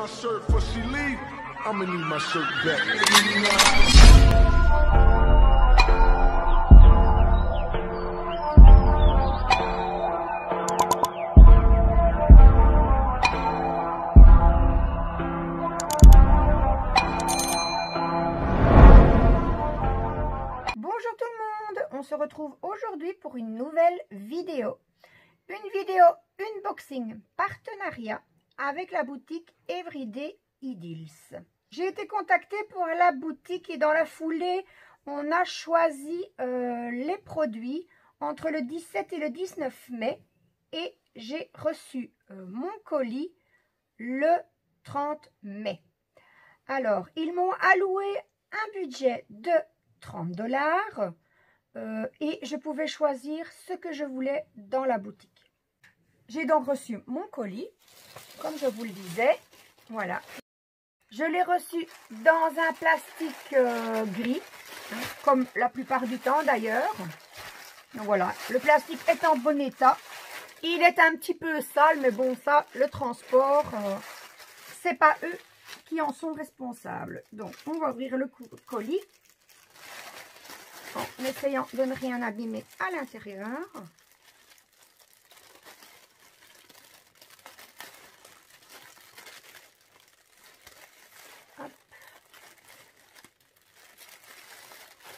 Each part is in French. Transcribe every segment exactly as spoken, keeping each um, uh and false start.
my shirt before she leave. I'm gonna need my shirt back. On se retrouve aujourd'hui pour une nouvelle vidéo. Une vidéo unboxing partenariat avec la boutique Everyday Idils. J'ai été contactée pour la boutique et dans la foulée, on a choisi euh, les produits entre le dix-sept et le dix-neuf mai. Et j'ai reçu euh, mon colis le trente mai. Alors, ils m'ont alloué un budget de trente dollars. Euh, et je pouvais choisir ce que je voulais dans la boutique. J'ai donc reçu mon colis, comme je vous le disais, voilà. Je l'ai reçu dans un plastique euh, gris, hein, comme la plupart du temps d'ailleurs. Donc voilà, le plastique est en bon état. Il est un petit peu sale, mais bon ça, le transport, euh, c'est pas eux qui en sont responsables. Donc on va ouvrir le colis. En essayant de ne rien abîmer à l'intérieur.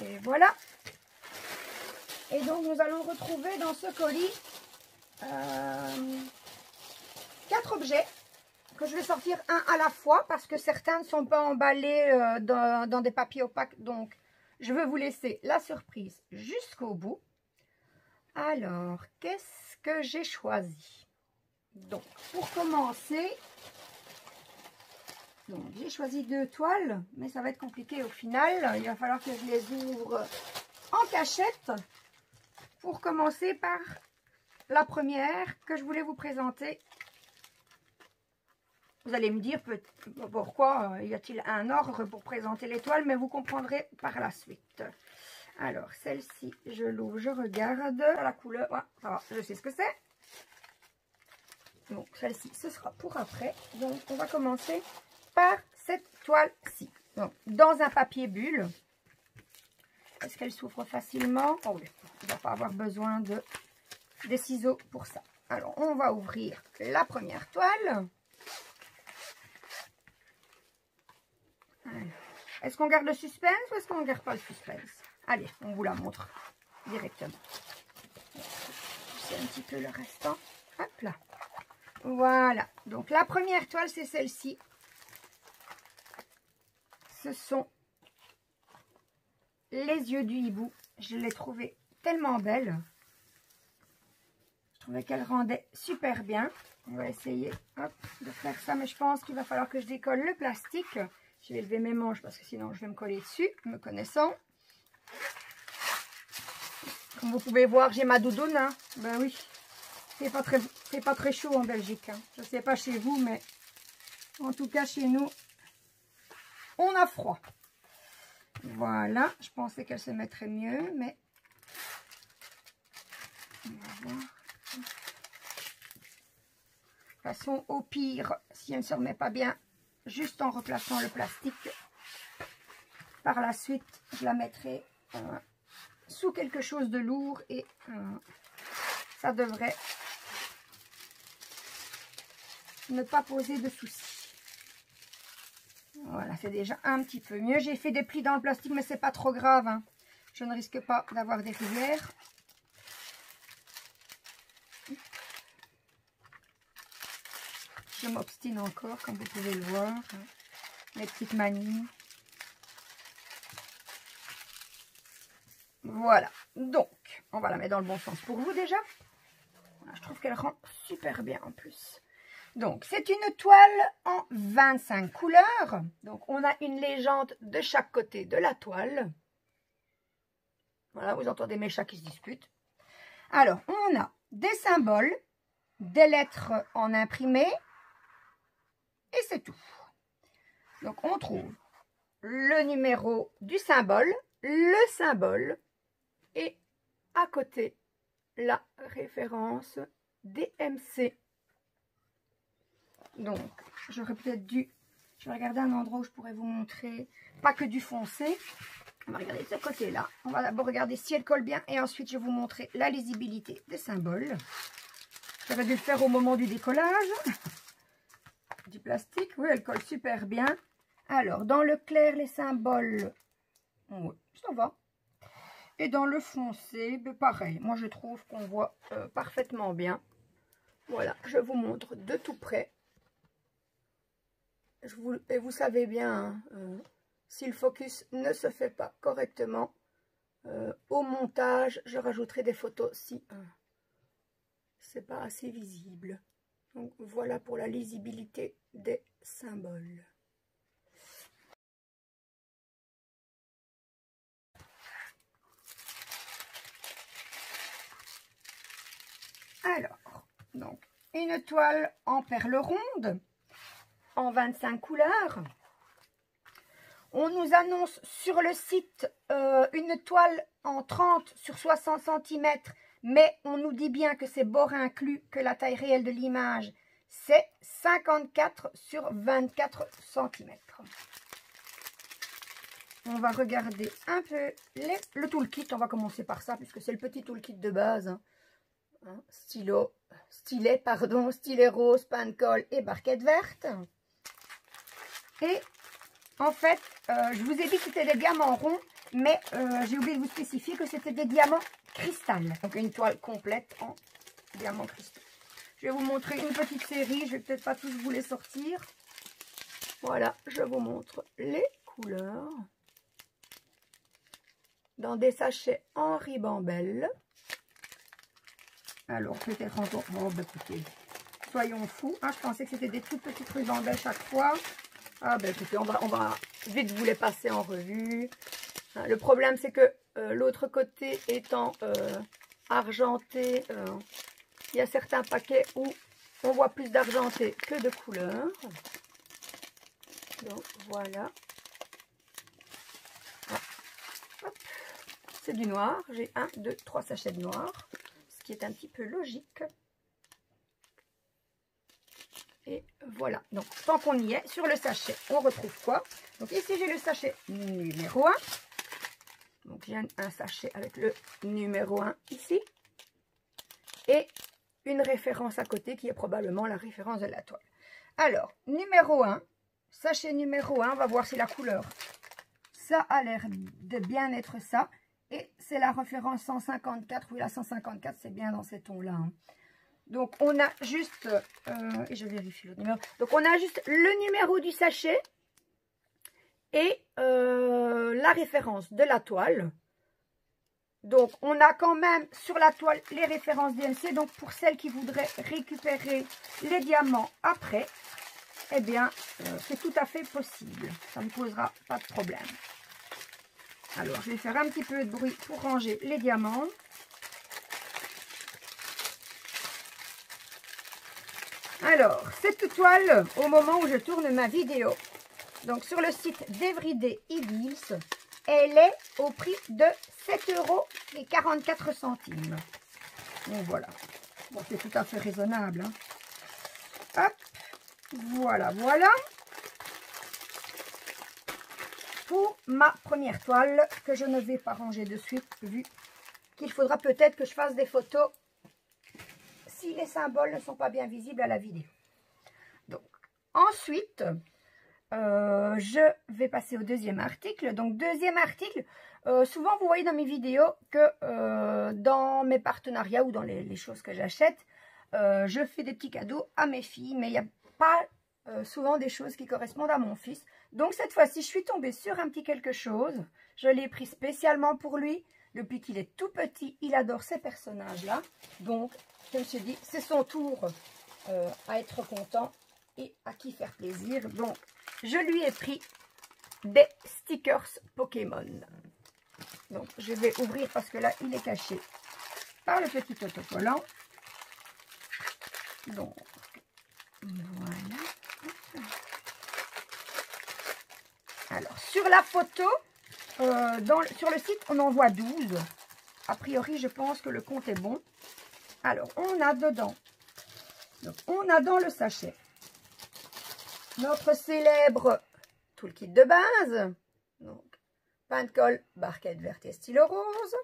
Et voilà. Et donc nous allons retrouver dans ce colis euh, quatre objets que je vais sortir un à la fois parce que certains ne sont pas emballés euh, dans, dans des papiers opaques, donc je veux vous laisser la surprise jusqu'au bout. Alors, qu'est-ce que j'ai choisi? Donc, pour commencer, j'ai choisi deux toiles, mais ça va être compliqué au final. Il va falloir que je les ouvre en cachette. Pour commencer par la première que je voulais vous présenter. Vous allez me dire pourquoi y a-t-il un ordre pour présenter les toiles, mais vous comprendrez par la suite. Alors, celle-ci, je l'ouvre, je regarde la couleur. Ouais, ça va, je sais ce que c'est. Donc, celle-ci, ce sera pour après. Donc, on va commencer par cette toile-ci. Donc, dans un papier bulle. Est-ce qu'elle s'ouvre facilement? Oh oui, on ne va pas avoir besoin de des ciseaux pour ça. Alors, on va ouvrir la première toile. Est-ce qu'on garde le suspense ou est-ce qu'on ne garde pas le suspense? Allez, on vous la montre directement. C'est un petit peu le restant. Hop là. Voilà. Donc la première toile, c'est celle-ci. Ce sont les yeux du hibou. Je l'ai trouvée tellement belle. Je trouvais qu'elle rendait super bien. On va essayer hop, de faire ça, mais je pense qu'il va falloir que je décolle le plastique. Je vais lever mes manches parce que sinon je vais me coller dessus, me connaissant. Comme vous pouvez voir, j'ai ma doudoune. Hein. Ben oui, c'est pas très, c'est pas très chaud en Belgique. Hein. Je ne sais pas chez vous, mais en tout cas chez nous, on a froid. Voilà, je pensais qu'elle se mettrait mieux, mais... On va voir. De toute façon, au pire, si elle ne se remet pas bien... Juste en replaçant le plastique. Par la suite, je la mettrai euh, sous quelque chose de lourd et euh, ça devrait ne pas poser de soucis. Voilà, c'est déjà un petit peu mieux. J'ai fait des plis dans le plastique, mais c'est pas trop grave. Hein. Je ne risque pas d'avoir des rivières. Je m'obstine encore, comme vous pouvez le voir. Mes petites manies. Voilà. Donc, on va la mettre dans le bon sens pour vous déjà. Je trouve qu'elle rend super bien en plus. Donc, c'est une toile en vingt-cinq couleurs. Donc, on a une légende de chaque côté de la toile. Voilà, vous entendez mes chats qui se disputent. Alors, on a des symboles, des lettres en imprimé. Et c'est tout. Donc, on trouve le numéro du symbole, le symbole, et à côté, la référence D M C. Donc, J'aurais peut-être dû... Je vais regarder un endroit où je pourrais vous montrer. Pas que du foncé. On va regarder de ce côté-là. On va d'abord regarder si elle colle bien. Et ensuite, je vais vous montrer la lisibilité des symboles. J'aurais dû le faire au moment du décollage. Du plastique. Oui, elle colle super bien. Alors, dans le clair, les symboles... Oui, ça va. Et dans le foncé, ben pareil. Moi, je trouve qu'on voit euh, parfaitement bien. Voilà, je vous montre de tout près. Je vous, et vous savez bien, hein, euh, si le focus ne se fait pas correctement, euh, au montage, je rajouterai des photos si euh, c'est pas assez visible. Donc voilà pour la lisibilité des symboles. Alors, donc, une toile en perles rondes, en vingt-cinq couleurs. On nous annonce sur le site euh, une toile en trente sur soixante centimètres, mais on nous dit bien que c'est bord inclus, que la taille réelle de l'image, c'est cinquante-quatre sur vingt-quatre centimètres. On va regarder un peu les, le toolkit. On va commencer par ça, puisque c'est le petit toolkit de base, hein. Hein, stylo, stylet, pardon, stylet rose, pain de colle et barquette verte. Et en fait, euh, je vous ai dit que c'était des diamants ronds, mais euh, j'ai oublié de vous spécifier que c'était des diamants cristal. Donc une toile complète en diamants cristal. Je vais vous montrer une petite série, je vais peut-être pas tous vous les sortir. Voilà, je vous montre les couleurs. Dans des sachets en ribambelle. Alors, peut-être encore... Bon, bah, écoutez, soyons fous. Hein, je pensais que c'était des toutes petites rubandelles chaque fois. Ah, bah, écoutez, on va, on va vite vous les passer en revue. Hein, le problème, c'est que euh, l'autre côté étant euh, argenté, euh, il y a certains paquets où on voit plus d'argenté que de couleur. Donc, voilà. C'est du noir. J'ai un, deux, trois sachets de noir. Qui est un petit peu logique. Et voilà. Donc, tant qu'on y est, sur le sachet, on retrouve quoi? Donc, ici, j'ai le sachet numéro un. Donc, j'ai un, un sachet avec le numéro un ici. Et une référence à côté qui est probablement la référence de la toile. Alors, numéro un. Sachet numéro un. On va voir si la couleur, ça a l'air de bien être ça. Et c'est la référence cent cinquante-quatre. Oui, la cent cinquante-quatre, c'est bien dans ces tons-là. Hein. Donc, on a juste... Euh, et je vérifie le numéro. Donc, on a juste le numéro du sachet et euh, la référence de la toile. Donc, on a quand même sur la toile les références D M C. Donc, pour celles qui voudraient récupérer les diamants après, eh bien, euh, c'est tout à fait possible. Ça ne posera pas de problème. Alors, je vais faire un petit peu de bruit pour ranger les diamants. Alors, cette toile, au moment où je tourne ma vidéo, donc sur le site d'Everyday Idils, elle est au prix de sept euros quarante-quatre. Donc voilà. Bon, c'est tout à fait raisonnable. Hein. Hop, voilà, voilà. Pour ma première toile que je ne vais pas ranger de suite vu qu'il faudra peut-être que je fasse des photos si les symboles ne sont pas bien visibles à la vidéo. Donc ensuite euh, je vais passer au deuxième article. Donc deuxième article, euh, souvent vous voyez dans mes vidéos que euh, dans mes partenariats ou dans les, les choses que j'achète, euh, je fais des petits cadeaux à mes filles, mais il n'y a pas euh, souvent des choses qui correspondent à mon fils. Donc cette fois-ci, je suis tombée sur un petit quelque chose. Je l'ai pris spécialement pour lui. Depuis qu'il est tout petit, il adore ces personnages-là. Donc, je me suis dit, c'est son tour euh, à être content et à qui faire plaisir. Donc, je lui ai pris des stickers Pokémon. Donc, je vais ouvrir parce que là, il est caché par le petit autocollant. Donc, voilà. Alors, sur la photo, euh, dans, sur le site, on en voit douze. A priori, je pense que le compte est bon. Alors, on a dedans. Donc, on a dans le sachet notre célèbre tout le kit de base. Donc, pain de colle, barquette verte et stylo rose.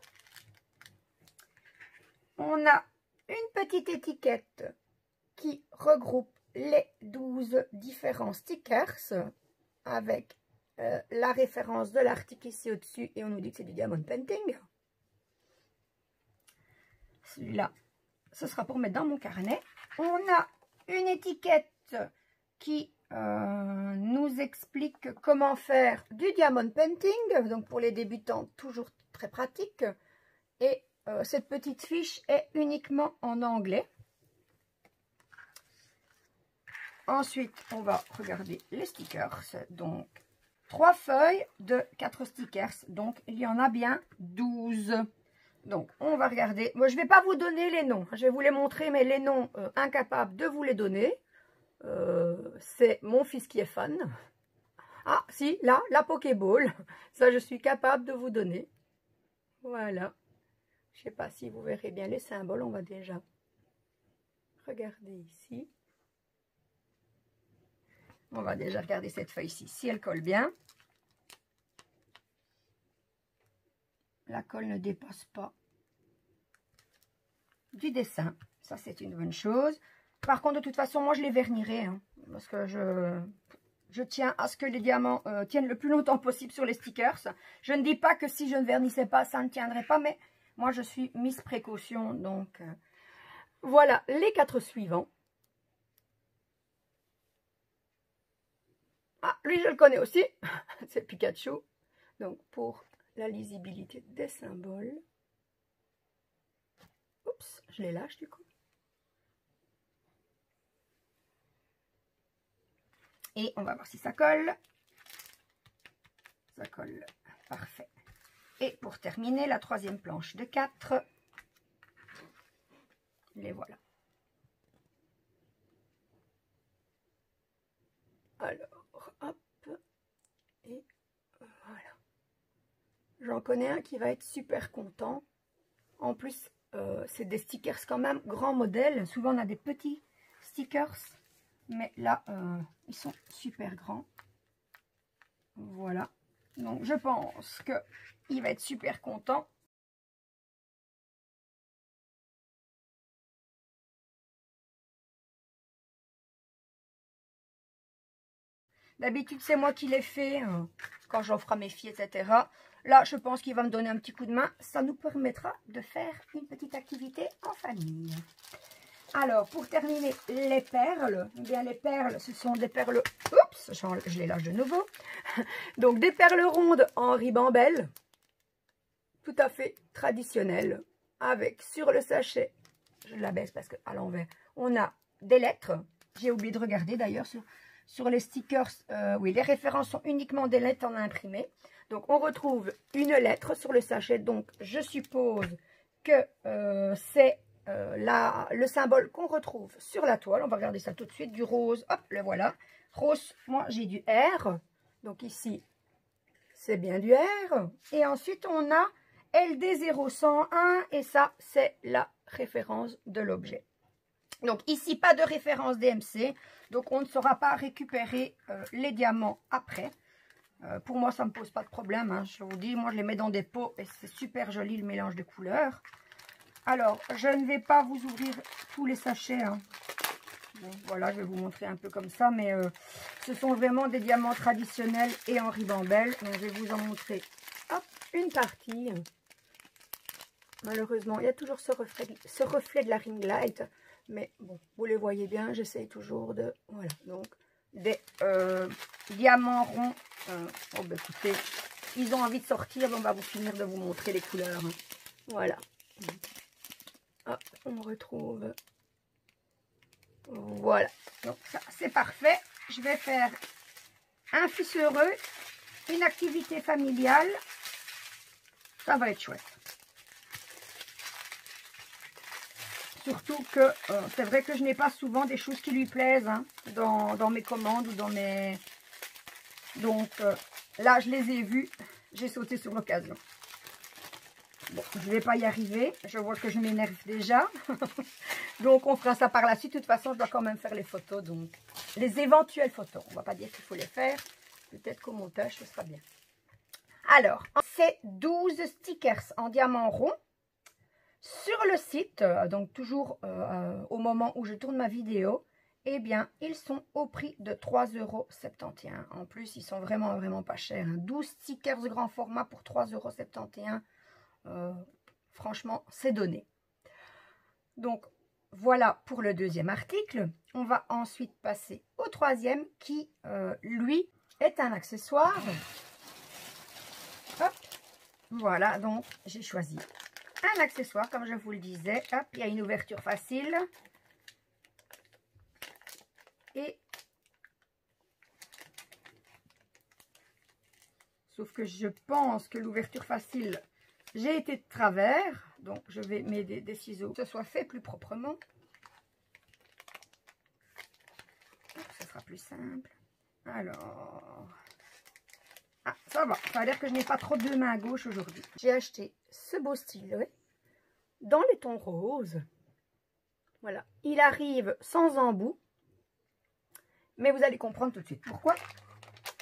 On a une petite étiquette qui regroupe les douze différents stickers avec euh, la référence de l'article ici au-dessus et on nous dit que c'est du diamond painting. Celui-là, ce sera pour mettre dans mon carnet. On a une étiquette qui euh, nous explique comment faire du diamond painting. Donc pour les débutants, toujours très pratique. Et euh, cette petite fiche est uniquement en anglais. Ensuite, on va regarder les stickers. Donc, trois feuilles de quatre stickers. Donc, il y en a bien douze. Donc, on va regarder. Moi, je ne vais pas vous donner les noms. Je vais vous les montrer, mais les noms euh, incapables de vous les donner. Euh, C'est mon fils qui est fan. Ah, si, là, la Pokéball. Ça, je suis capable de vous donner. Voilà. Je ne sais pas si vous verrez bien les symboles. On va déjà regarder ici. On va déjà regarder cette feuille-ci, si elle colle bien. La colle ne dépasse pas du dessin. Ça, c'est une bonne chose. Par contre, de toute façon, moi, je les vernirai. Hein, parce que je, je tiens à ce que les diamants euh, tiennent le plus longtemps possible sur les stickers. Je ne dis pas que si je ne vernissais pas, ça ne tiendrait pas. Mais moi, je suis Miss Précaution. Donc, euh, voilà les quatre suivants. Ah, lui, je le connais aussi. C'est Pikachu. Donc, pour la lisibilité des symboles. Oups, je les lâche du coup. Et on va voir si ça colle. Ça colle. Parfait. Et pour terminer, la troisième planche de quatre. Les voilà. Alors. J'en connais un qui va être super content. En plus, euh, c'est des stickers quand même grand modèle. Souvent, on a des petits stickers. Mais là, euh, ils sont super grands. Voilà. Donc, je pense qu'il va être super content. D'habitude, c'est moi qui les fais hein, quand j'offre à mes filles, et cetera. Là, je pense qu'il va me donner un petit coup de main. Ça nous permettra de faire une petite activité en famille. Alors, pour terminer, les perles. Eh bien, les perles, ce sont des perles... Oups, je les lâche de nouveau. Donc, des perles rondes en ribambelle. Tout à fait traditionnelles. Avec, sur le sachet, je la baisse parce qu'à l'envers, on a des lettres. J'ai oublié de regarder d'ailleurs sur... Sur les stickers, euh, oui, les références sont uniquement des lettres en imprimé. Donc, on retrouve une lettre sur le sachet. Donc, je suppose que euh, c'est euh, le symbole qu'on retrouve sur la toile. On va regarder ça tout de suite. Du rose, hop, le voilà. Rose, moi, j'ai du R. Donc, ici, c'est bien du R. Et ensuite, on a L D zéro cent un. Et ça, c'est la référence de l'objet. Donc ici, pas de référence D M C, donc on ne saura pas récupérer euh, les diamants après. Euh, pour moi, ça ne me pose pas de problème, hein, je vous dis, moi je les mets dans des pots et c'est super joli le mélange de couleurs. Alors, je ne vais pas vous ouvrir tous les sachets, hein. Donc, voilà, je vais vous montrer un peu comme ça, mais euh, ce sont vraiment des diamants traditionnels et en ribambelle. Donc je vais vous en montrer hop, une partie. Malheureusement, il y a toujours ce reflet, ce reflet de la ring light. Mais bon, vous les voyez bien, j'essaye toujours de... Voilà, donc des euh, diamants ronds. Euh, oh, bah écoutez, ils ont envie de sortir, donc on va vous finir de vous montrer les couleurs. Hein. Voilà. Hop, on retrouve... Voilà, donc ça, c'est parfait. Je vais faire un fils heureux, une activité familiale. Ça va être chouette. Surtout que euh, c'est vrai que je n'ai pas souvent des choses qui lui plaisent hein, dans, dans mes commandes ou dans mes... Donc euh, là, je les ai vues. J'ai sauté sur l'occasion. Bon, je ne vais pas y arriver. Je vois que je m'énerve déjà. Donc, on fera ça par la suite. De toute façon, je dois quand même faire les photos. Donc, les éventuelles photos. On ne va pas dire qu'il faut les faire. Peut-être qu'au montage, ce sera bien. Alors, c'est douze stickers en diamant rond. Sur le site, donc toujours euh, au moment où je tourne ma vidéo, eh bien, ils sont au prix de trois euros septante et un. En plus, ils sont vraiment, vraiment pas chers. Hein. douze stickers grand format pour trois euros septante et un. Euh, franchement, c'est donné. Donc, voilà pour le deuxième article. On va ensuite passer au troisième qui, euh, lui, est un accessoire. Hop. Voilà, donc, j'ai choisi un accessoire, comme je vous le disais. Hop, il y a une ouverture facile. Et... sauf que je pense que l'ouverture facile, j'ai été de travers. Donc, je vais m'aider des ciseaux pour que ce soit fait plus proprement. Ce sera plus simple. Alors... ah, ça va. Ça a l'air que je n'ai pas trop de mains à gauche aujourd'hui. J'ai acheté ce beau stylet dans les tons roses. Voilà. Il arrive sans embout. Mais vous allez comprendre tout de suite pourquoi.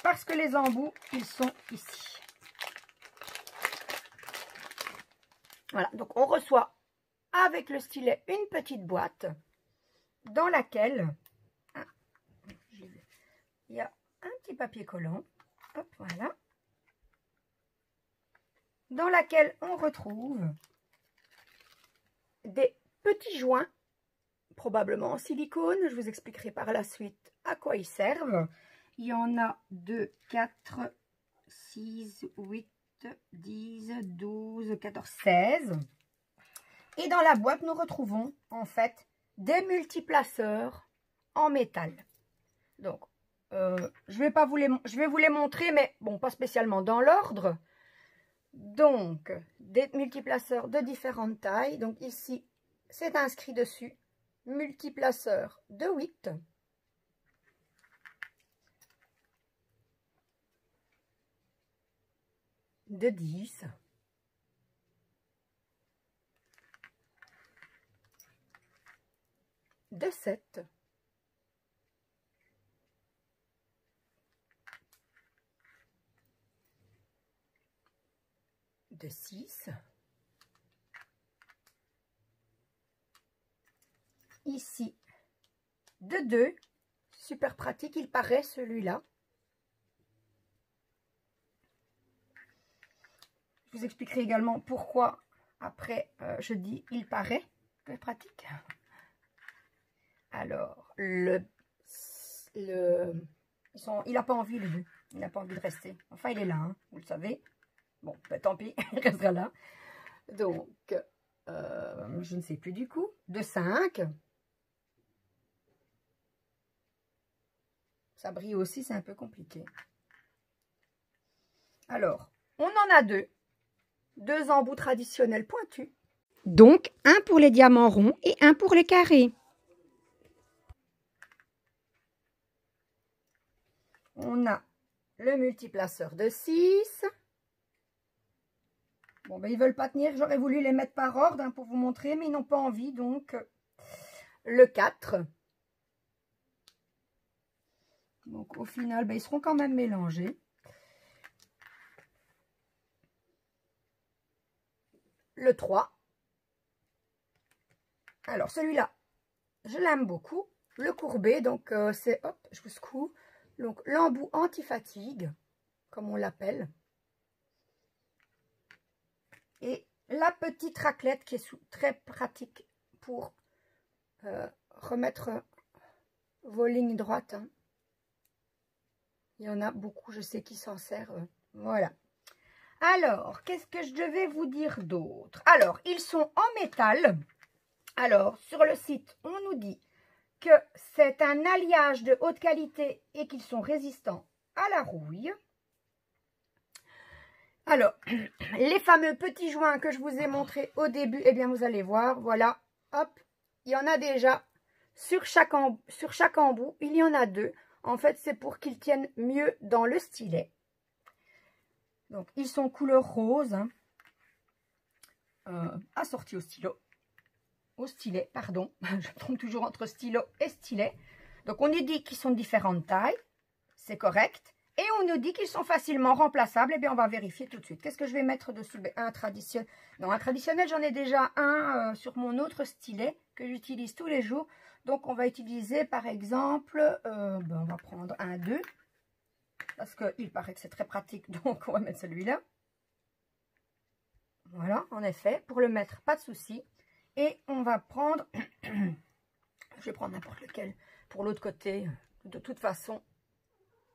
Parce que les embouts, ils sont ici. Voilà. Donc, on reçoit avec le stylet une petite boîte dans laquelle... ah, il y a un petit papier collant. Hop, voilà. Dans laquelle on retrouve des petits joints, probablement en silicone. Je vous expliquerai par la suite à quoi ils servent. Il y en a deux, quatre, six, huit, dix, douze, quatorze, seize. Et dans la boîte, nous retrouvons en fait des multiplaceurs en métal. Donc, Euh, je vais pas vous les, je vais vous les montrer, mais bon, pas spécialement dans l'ordre. Donc, des multiplaceurs de différentes tailles. Donc ici, c'est inscrit dessus, multiplaceur de huit. De dix. De sept. De six. Ici, de deux. Super pratique, il paraît celui-là. Je vous expliquerai également pourquoi après euh, je dis il paraît super pratique. Alors, le, le ils sont, il n'a pas envie le jeu. Il n'a pas envie de rester. Enfin, il est là, hein, vous le savez. Bon, ben, tant pis, il restera là. Donc, euh, je ne sais plus du coup. De cinq. Ça brille aussi, c'est un peu compliqué. Alors, on en a deux. Deux embouts traditionnels pointus. Donc, un pour les diamants ronds et un pour les carrés. On a le multiplaceur de six. Bon, ben, ils ne veulent pas tenir. J'aurais voulu les mettre par ordre hein, pour vous montrer, mais ils n'ont pas envie. Donc, le quatre. Donc, au final, ben, ils seront quand même mélangés. Le trois. Alors, celui-là, je l'aime beaucoup. Le courbé, donc euh, c'est, hop, je vous secoue. Donc, l'embout anti-fatigue, comme on l'appelle. Et la petite raclette qui est sous, très pratique pour euh, remettre vos lignes droites. Hein. Il y en a beaucoup, je sais, qui s'en servent. Voilà. Alors, qu'est-ce que je devais vous dire d'autre? Alors, ils sont en métal. Alors, sur le site, on nous dit que c'est un alliage de haute qualité et qu'ils sont résistants à la rouille. Alors, les fameux petits joints que je vous ai montrés au début, eh bien, vous allez voir, voilà, hop, il y en a déjà sur chaque, embout, sur chaque embout, il y en a deux. En fait, c'est pour qu'ils tiennent mieux dans le stylet. Donc, ils sont couleur rose, hein, euh, assortis au stylo, au stylet, pardon, je me trompe toujours entre stylo et stylet. Donc, on nous dit qu'ils sont de différentes tailles. C'est correct. Et on nous dit qu'ils sont facilement remplaçables. Eh bien, on va vérifier tout de suite. Qu'est-ce que je vais mettre dessus? Un traditionnel. Non, un traditionnel, j'en ai déjà un euh, sur mon autre stylet que j'utilise tous les jours. Donc, on va utiliser, par exemple, euh, ben, on va prendre un deux. Parce qu'il paraît que c'est très pratique. Donc, on va mettre celui-là. Voilà, en effet. Pour le mettre, pas de souci. Et on va prendre... je vais prendre n'importe lequel pour l'autre côté. De toute façon...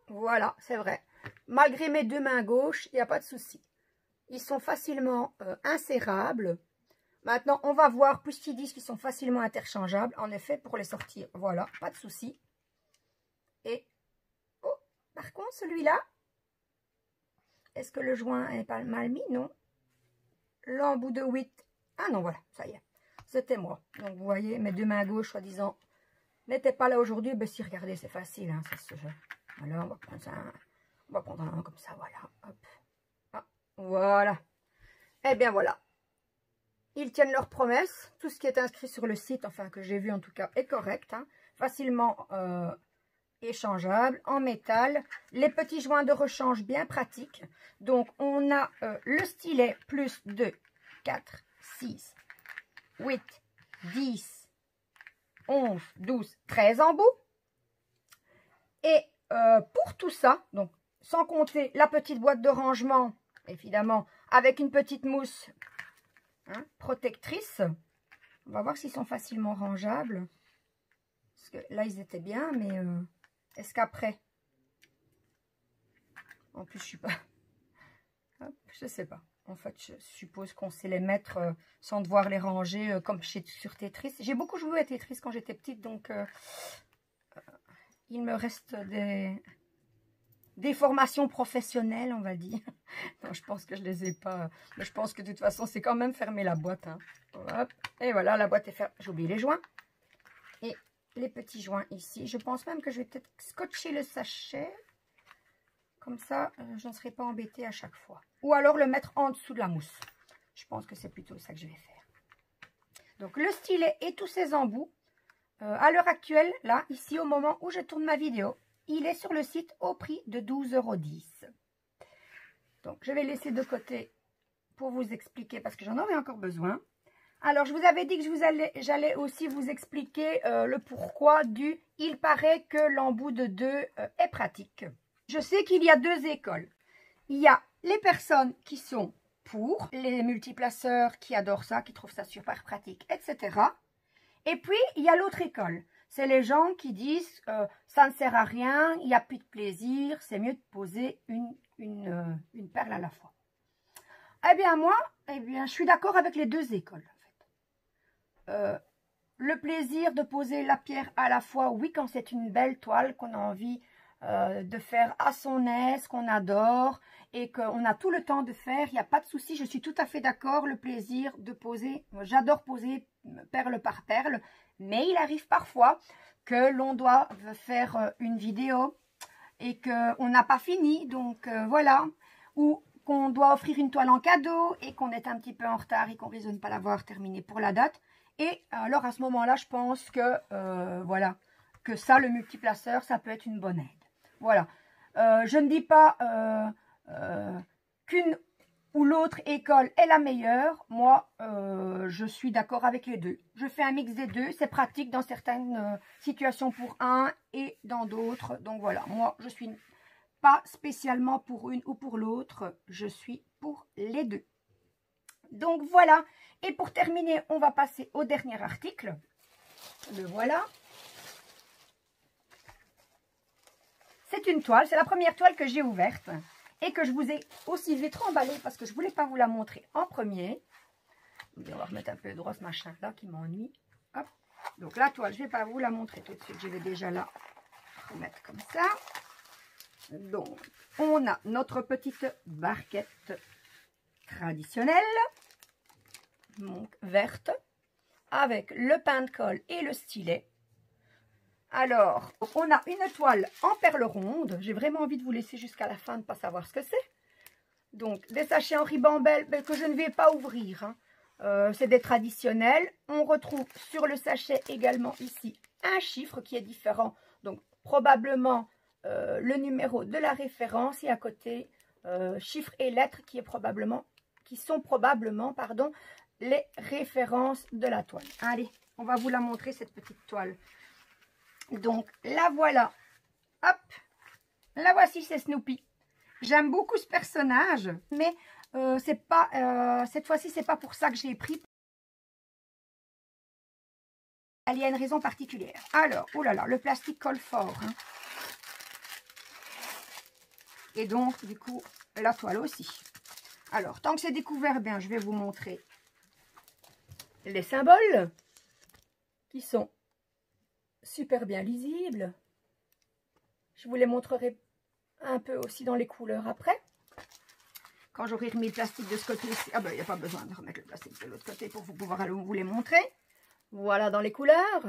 Voilà, c'est vrai. Malgré mes deux mains gauches, il n'y a pas de souci. Ils sont facilement euh, insérables. Maintenant, on va voir, puisqu'ils disent qu'ils sont facilement interchangeables. En effet, pour les sortir, voilà, pas de souci. Et, oh, par contre, celui-là, est-ce que le joint n'est pas mal mis? Non. L'embout de huit. Ah non, voilà, ça y est. C'était moi. Donc, vous voyez, mes deux mains gauches, soi-disant, n'étaient pas là aujourd'hui. Ben si, regardez, c'est facile, hein, c'est ce jeu. Alors, on va prendre un, on va prendre un comme ça, voilà. Hop. Ah, voilà. Eh bien, voilà. Ils tiennent leurs promesses. Tout ce qui est inscrit sur le site, enfin, que j'ai vu en tout cas, est correct. Hein. Facilement euh, échangeable, en métal. Les petits joints de rechange bien pratiques. Donc, on a euh, le stylet plus deux, quatre, six, huit, dix, onze, douze, treize embouts. Et... Euh, pour tout ça, donc sans compter la petite boîte de rangement, évidemment, avec une petite mousse hein, protectrice. On va voir s'ils sont facilement rangeables. Parce que là, ils étaient bien, mais euh, est-ce qu'après... En plus, je suis pas... Hop, je sais pas. En fait, je suppose qu'on sait les mettre euh, sans devoir les ranger euh, comme chez, sur Tetris. J'ai beaucoup joué à Tetris quand j'étais petite, donc... Euh, euh, il me reste des, des formations professionnelles, on va dire. Non, je pense que je ne les ai pas. Mais je pense que de toute façon, c'est quand même fermer la boîte. Hein. Hop. Et voilà, la boîte est fermée. J'ai oublié les joints. Et les petits joints ici. Je pense même que je vais peut-être scotcher le sachet. Comme ça, je ne serai pas embêtée à chaque fois. Ou alors le mettre en dessous de la mousse. Je pense que c'est plutôt ça que je vais faire. Donc, le stylet et tous ses embouts. Euh, à l'heure actuelle, là, ici, au moment où je tourne ma vidéo, il est sur le site au prix de douze euros dix. Donc, je vais laisser de côté pour vous expliquer, parce que j'en aurai encore besoin. Alors, je vous avais dit que je vous allais, j'allais aussi vous expliquer euh, le pourquoi du « il paraît que l'embout de deux euh, est pratique ». Je sais qu'il y a deux écoles. Il y a les personnes qui sont pour, les multiplaceurs qui adorent ça, qui trouvent ça super pratique, et cetera, et puis, il y a l'autre école. C'est les gens qui disent euh, « ça ne sert à rien, il n'y a plus de plaisir, c'est mieux de poser une, une, euh, une perle à la fois. » Eh bien, moi, eh bien, je suis d'accord avec les deux écoles. En fait. euh, le plaisir de poser la pierre à la fois, oui, quand c'est une belle toile qu'on a envie euh, de faire à son aise, qu'on adore et qu'on a tout le temps de faire, il n'y a pas de souci, je suis tout à fait d'accord, le plaisir de poser, j'adore poser perle par perle, mais il arrive parfois que l'on doit faire une vidéo et qu'on n'a pas fini, donc euh, voilà, ou qu'on doit offrir une toile en cadeau et qu'on est un petit peu en retard et qu'on risque de ne pas l'avoir terminée pour la date, et alors à ce moment-là, je pense que, euh, voilà, que ça, le multiplaceur, ça peut être une bonne aide. Voilà, euh, je ne dis pas euh, euh, qu'une ou l'autre école est la meilleure, moi, euh, je suis d'accord avec les deux. Je fais un mix des deux, c'est pratique dans certaines euh, situations pour un et dans d'autres. Donc voilà, moi, je ne suis pas spécialement pour une ou pour l'autre, je suis pour les deux. Donc voilà, et pour terminer, on va passer au dernier article. Le voilà. C'est une toile, c'est la première toile que j'ai ouverte. Et que je vous ai aussi vite remballé parce que je ne voulais pas vous la montrer en premier. On va remettre un peu droit ce machin là qui m'ennuie. Hop. Donc la toile, je ne vais pas vous la montrer tout de suite. Je vais déjà la remettre comme ça. Donc, on a notre petite barquette traditionnelle. Donc, verte. Avec le pain de colle et le stylet. Alors, on a une toile en perles rondes. J'ai vraiment envie de vous laisser jusqu'à la fin de ne pas savoir ce que c'est. Donc, des sachets en ribambelle que je ne vais pas ouvrir. Hein. Euh, c'est des traditionnels. On retrouve sur le sachet également ici un chiffre qui est différent donc probablement euh, le numéro de la référence et à côté euh, chiffres et lettres qui, est probablement, qui sont probablement pardon, les références de la toile. Allez, on va vous la montrer cette petite toile. Donc la voilà, hop, la voici, c'est Snoopy. J'aime beaucoup ce personnage, mais euh, c'est pas, euh, cette fois-ci, c'est pas pour ça que j'ai pris. Il y a une raison particulière. Alors, oh là là, le plastique colle fort. Hein. Et donc, du coup, la toile aussi. Alors, tant que c'est découvert, bien, je vais vous montrer les symboles qui sont super bien lisibles. Je vous les montrerai un peu aussi dans les couleurs après. Quand j'aurai remis le plastique de ce côté-ci. Ah ben, il n'y a pas besoin de remettre le plastique de l'autre côté pour vous pouvoir aller vous les montrer. Voilà dans les couleurs.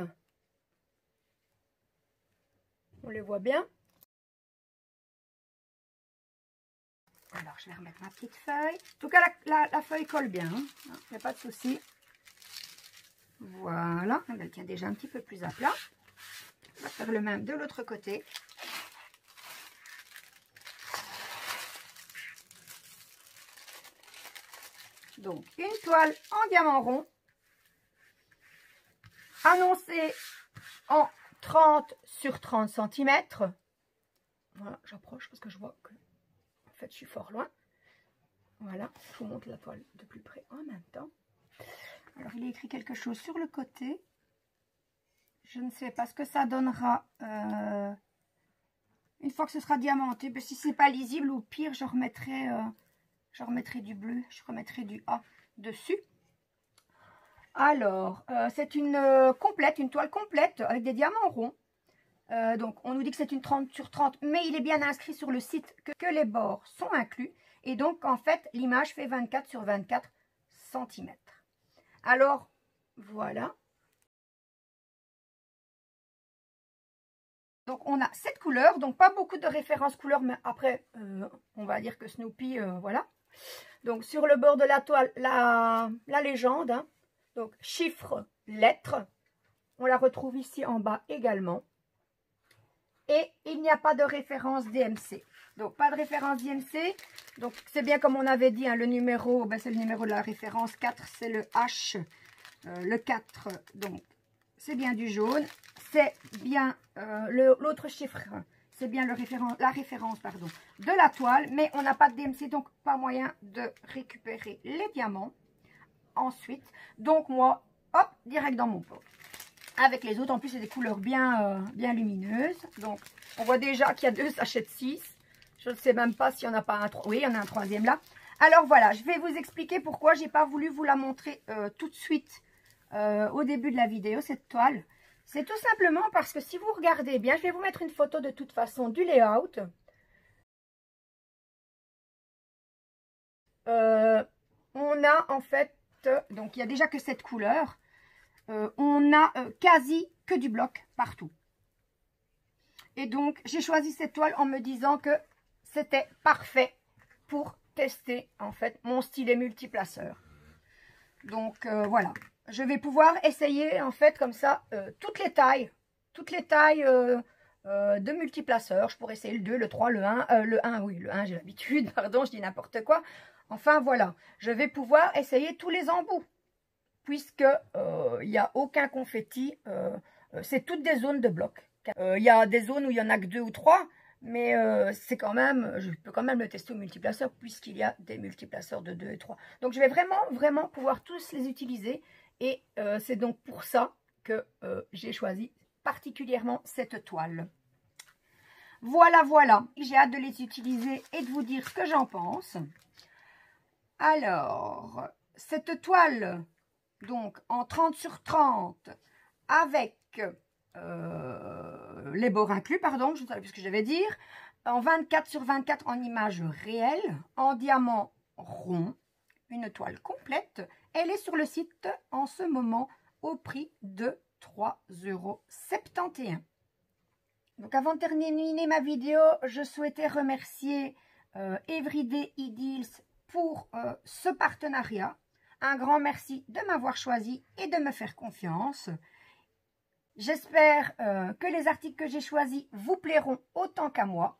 On les voit bien. Alors, je vais remettre ma petite feuille. En tout cas, la, la, la feuille colle bien. Hein. Il n'y a pas de souci. Voilà. Elle tient déjà un petit peu plus à plat. On va faire le même de l'autre côté. Donc, une toile en diamant rond, annoncée en trente sur trente centimètres. Voilà, j'approche parce que je vois que, en fait, je suis fort loin. Voilà, je vous montre la toile de plus près en même temps. Alors, il est écrit quelque chose sur le côté. Je ne sais pas ce que ça donnera euh, une fois que ce sera diamanté. Mais si ce n'est pas lisible, ou pire, je remettrai... Euh, Je remettrai du bleu, je remettrai du A dessus. Alors, euh, c'est une euh, complète, une toile complète avec des diamants ronds. Euh, donc, on nous dit que c'est une trente sur trente, mais il est bien inscrit sur le site que, que les bords sont inclus. Et donc, en fait, l'image fait vingt-quatre sur vingt-quatre centimètres. Alors, voilà. Donc, on a cette couleur. Donc, pas beaucoup de références couleurs, mais après, euh, on va dire que Snoopy, euh, voilà. Donc, sur le bord de la toile, la, la légende, hein. Donc chiffres, lettres, on la retrouve ici en bas également. Et il n'y a pas de référence D M C. Donc, pas de référence D M C. Donc, c'est bien comme on avait dit, hein, le numéro, ben, c'est le numéro de la référence. quatre, c'est le H, euh, le quatre, donc c'est bien du jaune. C'est bien euh, l'autre chiffre, c'est bien le référen la référence pardon, de la toile, mais on n'a pas de D M C, donc pas moyen de récupérer les diamants ensuite. Donc moi, hop, direct dans mon pot. Avec les autres, en plus c'est des couleurs bien, euh, bien lumineuses. Donc on voit déjà qu'il y a deux sachets de six. Je ne sais même pas s'il n'y en a pas un. Oui, il y en a un troisième là. Alors voilà, je vais vous expliquer pourquoi j'ai pas voulu vous la montrer euh, tout de suite euh, au début de la vidéo, cette toile. C'est tout simplement parce que si vous regardez bien, je vais vous mettre une photo de toute façon du layout. Euh, on a en fait, donc il n'y a déjà que cette couleur, euh, on a euh, quasi que du bloc partout. Et donc j'ai choisi cette toile en me disant que c'était parfait pour tester en fait mon stylet multiplaceur. Donc euh, voilà. Je vais pouvoir essayer en fait comme ça euh, toutes les tailles, toutes les tailles euh, euh, de multiplaceurs. Je pourrais essayer le deux, le trois, le un, euh, le un, oui, le un j'ai l'habitude, pardon, je dis n'importe quoi. Enfin voilà, je vais pouvoir essayer tous les embouts puisque il n'y a aucun confetti, euh, c'est toutes des zones de blocs. Il euh, y a des zones où il n'y en a que deux ou trois, mais euh, c'est quand même, je peux quand même le tester au multiplaceur puisqu'il y a des multiplaceurs de deux et trois. Donc je vais vraiment, vraiment pouvoir tous les utiliser. Et euh, c'est donc pour ça que euh, j'ai choisi particulièrement cette toile. Voilà, voilà. J'ai hâte de les utiliser et de vous dire ce que j'en pense. Alors, cette toile, donc en trente sur trente, avec euh, les bords inclus, pardon, je ne savais plus ce que je devais dire, en vingt-quatre sur vingt-quatre en images réelles, en diamant rond, une toile complète. Elle est sur le site en ce moment au prix de trois euros septante et un. Donc avant de terminer ma vidéo, je souhaitais remercier euh, Everyday Idils pour euh, ce partenariat. Un grand merci de m'avoir choisi et de me faire confiance. J'espère euh, que les articles que j'ai choisis vous plairont autant qu'à moi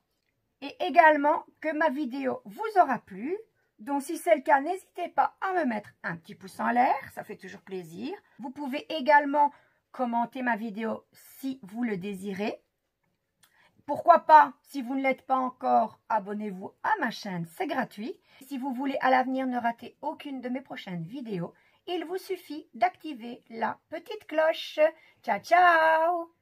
et également que ma vidéo vous aura plu. Donc si c'est le cas, n'hésitez pas à me mettre un petit pouce en l'air, ça fait toujours plaisir. Vous pouvez également commenter ma vidéo si vous le désirez. Pourquoi pas, si vous ne l'êtes pas encore, abonnez-vous à ma chaîne, c'est gratuit. Si vous voulez à l'avenir ne rater aucune de mes prochaines vidéos, il vous suffit d'activer la petite cloche. Ciao, ciao!